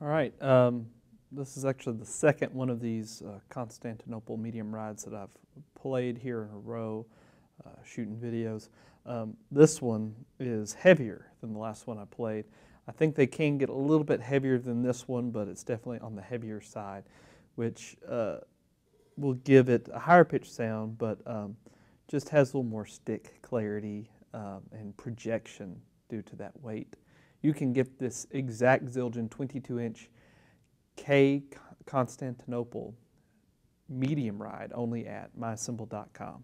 All right, this is actually the second one of these Constantinople medium rides that I've played here in a row, shooting videos. This one is heavier than the last one I played. I think they can get a little bit heavier than this one, but it's definitely on the heavier side, which will give it a higher pitch sound, but just has a little more stick clarity and projection due to that weight. You can get this exact Zildjian 22-inch K Constantinople medium ride only at mycymbal.com.